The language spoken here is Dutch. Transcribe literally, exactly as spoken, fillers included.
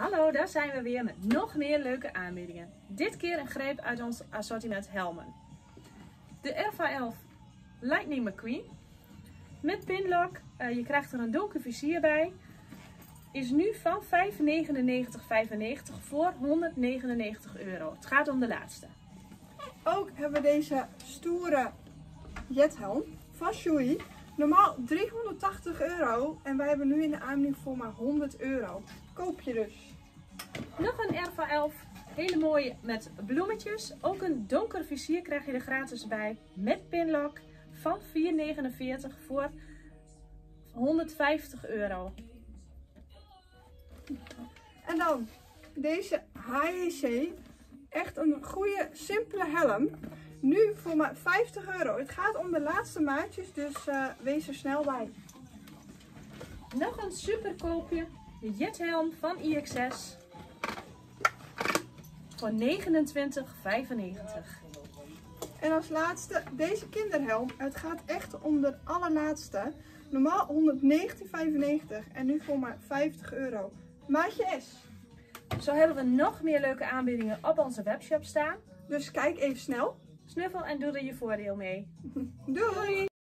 Hallo, daar zijn we weer met nog meer leuke aanbiedingen. Dit keer een greep uit ons assortiment helmen. De R V A elf Lightning McQueen met pinlock. Uh, je krijgt er een donker vizier bij. Is nu van vijfhonderdnegenennegentig vijfennegentig voor honderdnegenennegentig euro. Het gaat om de laatste. Ook hebben we deze stoere jethelm van Shoei. Normaal driehonderdtachtig euro en wij hebben nu in de aanbieding voor maar honderd euro. Koop je dus. Nog een R V A elf, hele mooie met bloemetjes. Ook een donker vizier krijg je er gratis bij met pinlock van vier negenenveertig voor honderdvijftig euro. En dan deze H E C, echt een goede simpele helm. Nu voor maar vijftig euro. Het gaat om de laatste maatjes, dus uh, wees er snel bij. Nog een superkoopje. De jethelm van I X S. Voor negenentwintig vijfennegentig. En als laatste deze kinderhelm. Het gaat echt om de allerlaatste. Normaal honderdnegentien vijfennegentig en nu voor maar vijftig euro. Maatje S. Zo hebben we nog meer leuke aanbiedingen op onze webshop staan. Dus kijk even snel. Snuffel en doe er je voordeel mee. Doei! Doei.